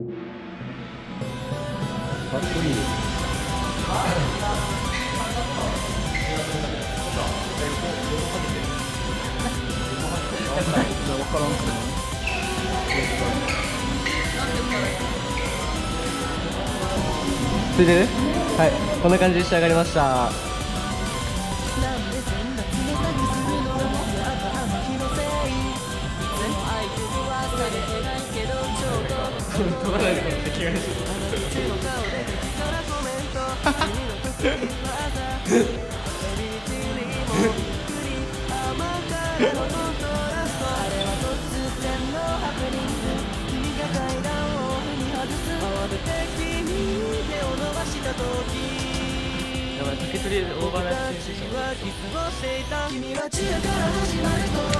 かっこいい。ついてる？はい、こんな感じで仕上がりました。君は地下から始まる恋を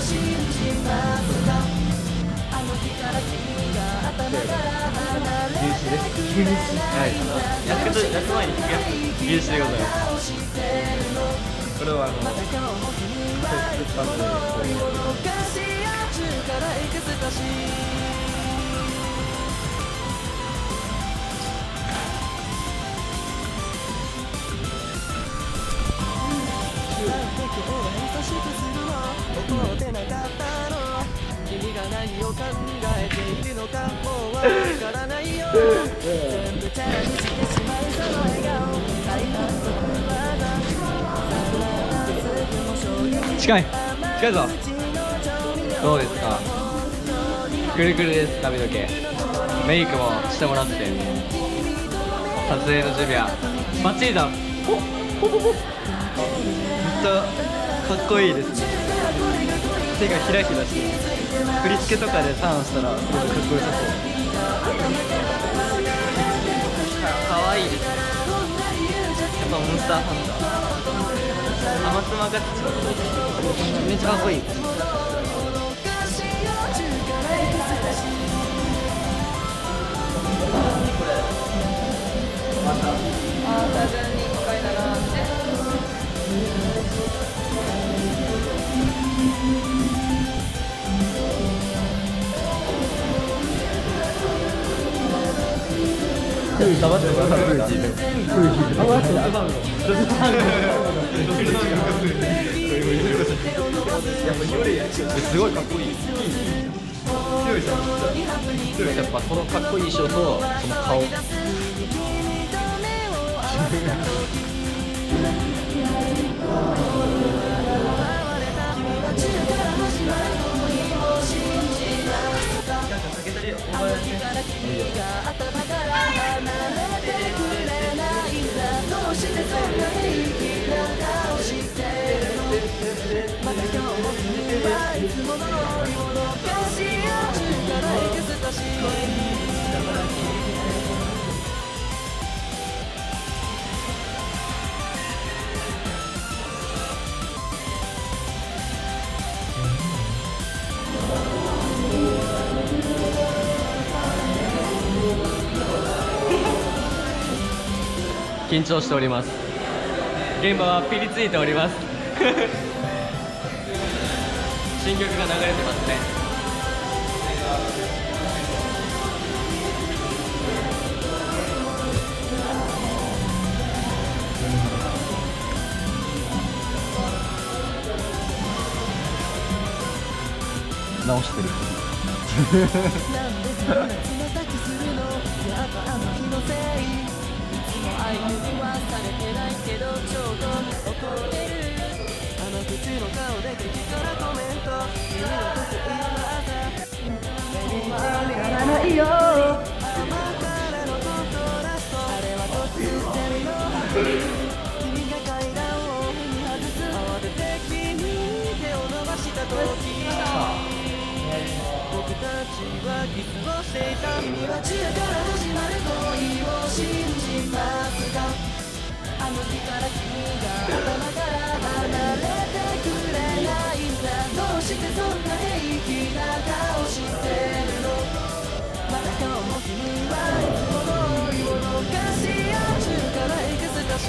信じますか。あの日から君が頭から離れてくれないんだ。休む前に聞くやつ、牛脂でございます。これは近いぞ。どうですか？くるくるです、髪の毛。メイクもしてもらって、撮影の準備はバッチリだ。めっちゃかっこいいですね。手がひらひらして、振り付けとかでターンしたらかっこよさそう。かわいいですね。やっぱモンスターハンター、アマツマガチャ、めっちゃかっこいい。すごいかっこいい。やっぱこのかっこいい衣装とその顔。緊張しております。現場はピリついております。新曲が流れてますね。直してる。君は地下から始まる恋を信じますか。あの日から君が頭から離れてくれないんだ。どうしてそんなに生きな顔してるの。また今日も君は心を動かし合う力いくつかし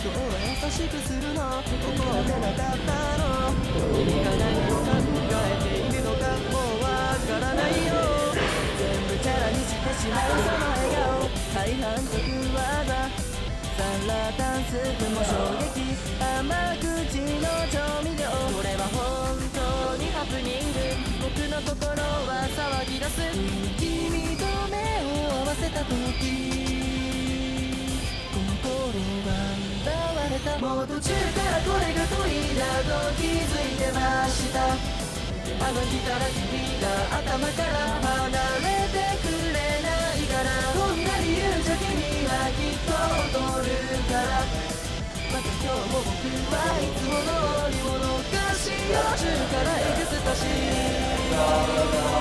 今日は優しくするの怒ってなかったの意味が何を考えているのかもうわからないよ全部チャラにしてしまうその笑顔大反則技サラダンスでも衝撃甘口の調味料これは本当にハプニング僕の心は騒ぎ出す君と目を合わせた時もう途中からこれが恋だと気づいてましたあの日から君が頭から離れてくれないからこんな理由じゃ君はきっと踊るからまた今日も僕はいつも通りもの歌詞を中からエクスタシー